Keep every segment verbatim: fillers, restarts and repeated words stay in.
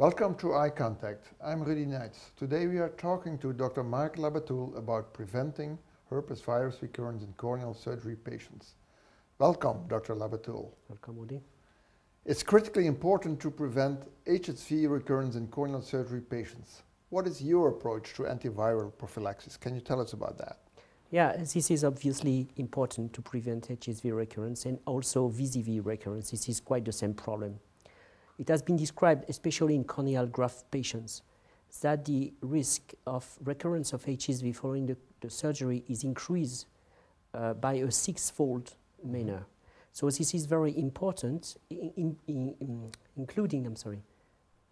Welcome to Eye Contact. I'm Rudy Nuijts. Today we are talking to Doctor Marc Labetoulle about preventing herpes virus recurrence in corneal surgery patients. Welcome, Doctor Labetoulle. Welcome, Rudy. It's critically important to prevent H S V recurrence in corneal surgery patients. What is your approach to antiviral prophylaxis? Can you tell us about that? Yeah, this is obviously important to prevent H S V recurrence and also V Z V recurrence. This is quite the same problem. It has been described, especially in corneal graft patients, that the risk of recurrence of H S V following the, the surgery is increased uh, by a six-fold manner. So this is very important, in, in, in, including, I'm sorry,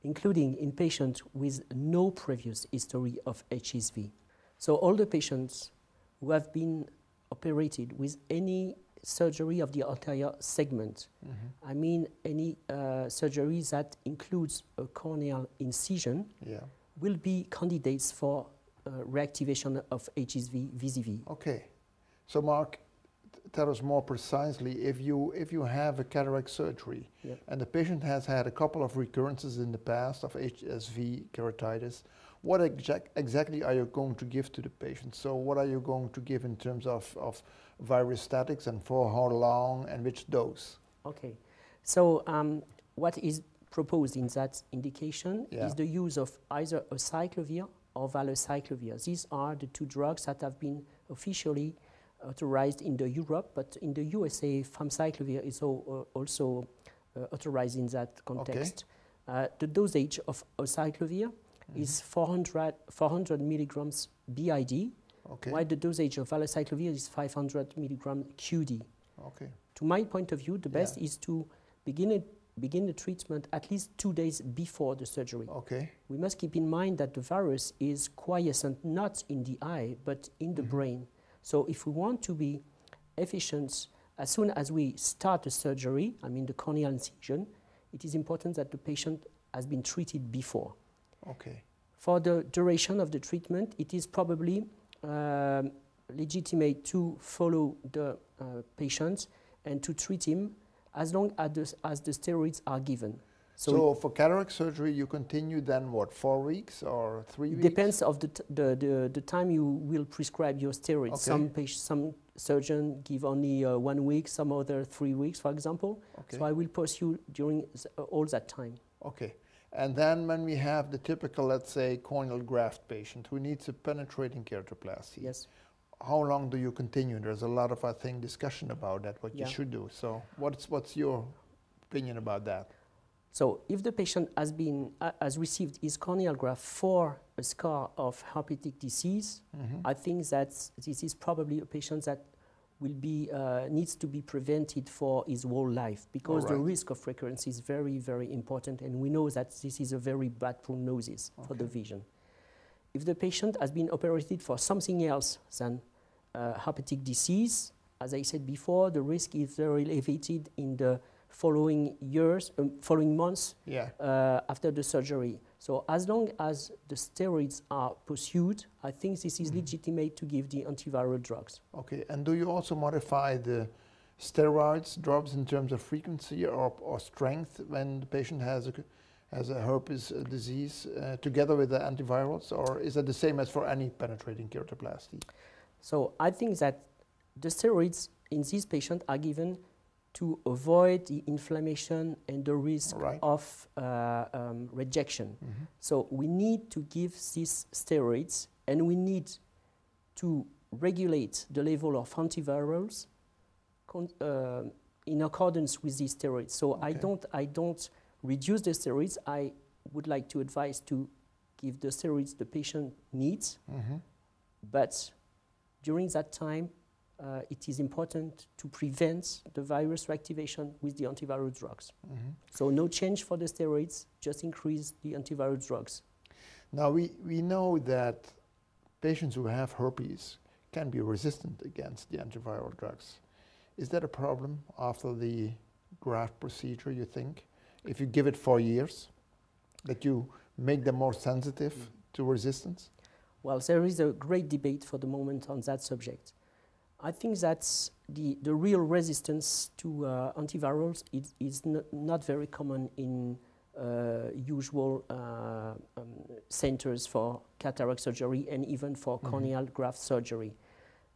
including in patients with no previous history of H S V. So all the patients who have been operated with any surgery of the anterior segment. Mm-hmm. I mean any uh, surgery that includes a corneal incision yeah. will be candidates for uh, reactivation of H S V V Z V. Okay. So Marc, tell us more precisely, if you, if you have a cataract surgery yeah. and the patient has had a couple of recurrences in the past of H S V keratitis, what exact, exactly are you going to give to the patient? So what are you going to give in terms of, of virostatics and for how long and which dose? Okay, so um, what is proposed in that indication yeah. is the use of either acyclovir or valaciclovir. These are the two drugs that have been officially authorized in the Europe, but in the U S A, famciclovir is so, uh, also uh, authorized in that context. Okay. Uh, the dosage of acyclovir Mm-hmm. is four hundred, four hundred milligrams B I D, okay. while the dosage of valaciclovir is five hundred milligrams Q D. Okay. To my point of view, the best yeah. is to begin, a, begin the treatment at least two days before the surgery. Okay. We must keep in mind that the virus is quiescent not in the eye, but in the mm-hmm. brain. So if we want to be efficient, as soon as we start the surgery, I mean the corneal incision, it is important that the patient has been treated before. Okay. For the duration of the treatment, it is probably um, legitimate to follow the uh, patient and to treat him as long as the, as the steroids are given. So, so for cataract surgery, you continue then what, four weeks or three weeks? Depends of the, t the, the, the time you will prescribe your steroids. Okay. Some, some surgeon give only uh, one week, some other three weeks, for example. Okay. So I will pursue during uh, all that time. Okay. And then when we have the typical, let's say, corneal graft patient who needs a penetrating keratoplasty, yes. how long do you continue? There's a lot of, I think, discussion about that, what yeah. you should do. So what's, what's your opinion about that? So if the patient has, been, uh, has received his corneal graft for a scar of herpetic disease, mm-hmm. I think that this is probably a patient that will be, uh, needs to be prevented for his whole life because right. the risk of recurrence is very, very important, and we know that this is a very bad prognosis okay. for the vision. If the patient has been operated for something else than uh, herpetic disease, as I said before, the risk is very elevated in the following years, um, following months yeah. uh, after the surgery. So as long as the steroids are pursued, I think this is mm-hmm. legitimate to give the antiviral drugs. Okay, and do you also modify the steroids drops in terms of frequency or, or strength when the patient has a, has a herpes uh, disease uh, together with the antivirals, or is that the same as for any penetrating keratoplasty? So I think that the steroids in this patient are given to avoid the inflammation and the risk right. of uh, um, rejection. Mm-hmm. So we need to give these steroids and we need to regulate the level of antivirals con uh, in accordance with these steroids. So okay. I, don't, I don't reduce the steroids. I would like to advise to give the steroids the patient needs, mm-hmm. but during that time, Uh, it is important to prevent the virus reactivation with the antiviral drugs. Mm-hmm. So no change for the steroids, just increase the antiviral drugs. Now we, we know that patients who have herpes can be resistant against the antiviral drugs. Is that a problem after the graft procedure, you think? If you give it for years, that you make them more sensitive mm-hmm. to resistance? Well, there is a great debate for the moment on that subject. I think that the, the real resistance to uh, antivirals is, is not, not very common in uh, usual uh, um, centers for cataract surgery and even for mm-hmm. corneal graft surgery.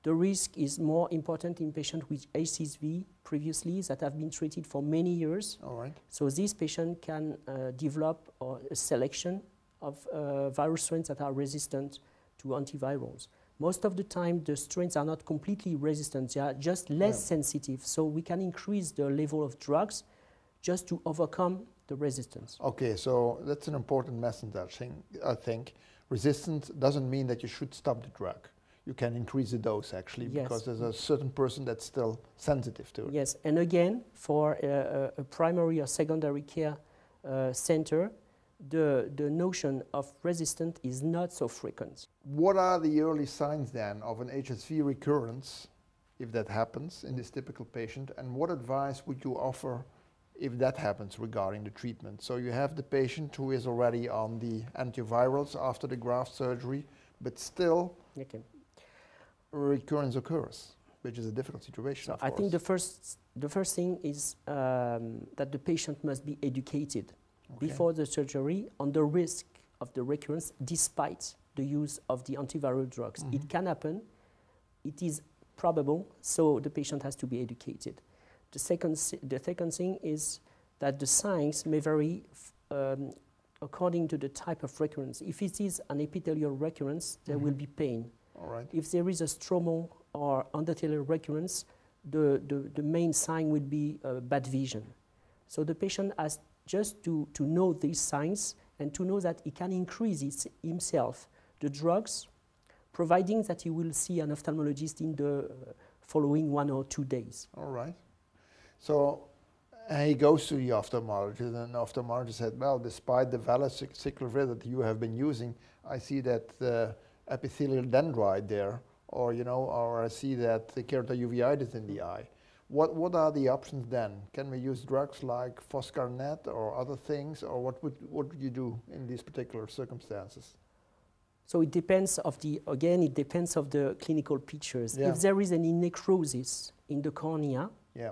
The risk is more important in patients with A C S V previously that have been treated for many years. All right. So these patients can uh, develop uh, a selection of uh, virus strains that are resistant to antivirals. Most of the time, the strains are not completely resistant. They are just less yeah. sensitive. So we can increase the level of drugs just to overcome the resistance. Okay, so that's an important message, I think. Resistance doesn't mean that you should stop the drug. You can increase the dose, actually, yes. because there's a certain person that's still sensitive to it. Yes, and again, for a, a primary or secondary care uh, center, the, the notion of resistance is not so frequent. What are the early signs, then, of an H S V recurrence, if that happens in this typical patient, and what advice would you offer if that happens regarding the treatment? So you have the patient who is already on the antivirals after the graft surgery, but still... Okay. Recurrence occurs, which is a difficult situation. So of I course. think the first the first thing is um, that the patient must be educated okay. before the surgery on the risk of the recurrence, despite the use of the antiviral drugs. Mm-hmm. It can happen. It is probable. So the patient has to be educated. The second the second thing is that the signs may vary f um, according to the type of recurrence. If it is an epithelial recurrence, there mm-hmm. will be pain. Right. If there is a stromal or endothelial recurrence, the, the, the main sign would be uh, bad vision. So the patient has just to, to know these signs and to know that he can increase his, himself the drugs, providing that he will see an ophthalmologist in the following one or two days. All right. So uh, he goes to the ophthalmologist, and the ophthalmologist said, well, despite the valaciclovir that you have been using, I see that uh, epithelial dendrite there, or you know, or I see that the keratouviitis in the eye. What what are the options then? Can we use drugs like Foscarnet or other things, or what would what would you do in these particular circumstances? So it depends of the again, it depends of the clinical pictures. Yeah. If there is any necrosis in the cornea, yeah,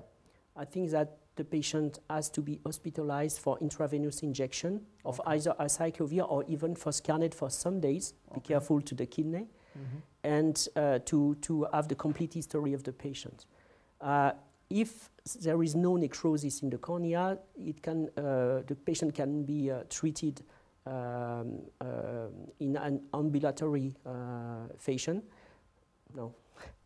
I think that the patient has to be hospitalized for intravenous injection of okay. either acyclovir or even Foscarnet for some days. Okay. Be careful to the kidney, mm-hmm. and uh, to, to have the complete history of the patient. Uh, if there is no necrosis in the cornea, it can, uh, the patient can be uh, treated um, uh, in an ambulatory uh, fashion. No.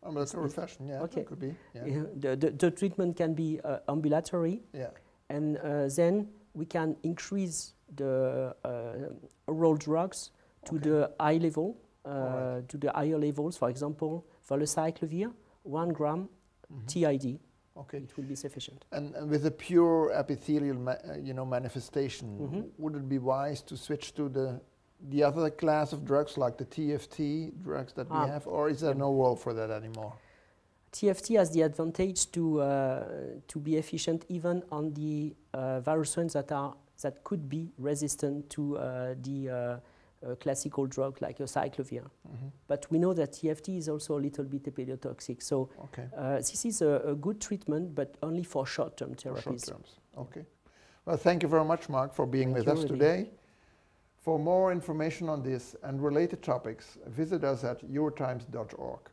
Ambulatory fashion, yeah, okay. It could be. Yeah. Yeah, the, the, the treatment can be uh, ambulatory, yeah. and uh, then we can increase the uh, oral drugs to okay. the eye level, uh, right. to the higher levels. For example, valaciclovir, one gram mm-hmm. T I D. Okay, it will be sufficient. And, and with a pure epithelial, ma uh, you know, manifestation, mm-hmm. would it be wise to switch to the the other class of drugs like the T F T drugs that ah. we have, or is there no role for that anymore? T F T has the advantage to uh, to be efficient even on the uh, virus strains that are that could be resistant to uh, the uh, uh, classical drug like acyclovir. Mm-hmm. But we know that T F T is also a little bit epidiotoxic, so okay. uh, this is a, a good treatment, but only for short-term therapies. For short terms. Okay. Well, thank you very much, Marc, for being thank with us really. today. For more information on this and related topics, visit us at eurotimes dot org.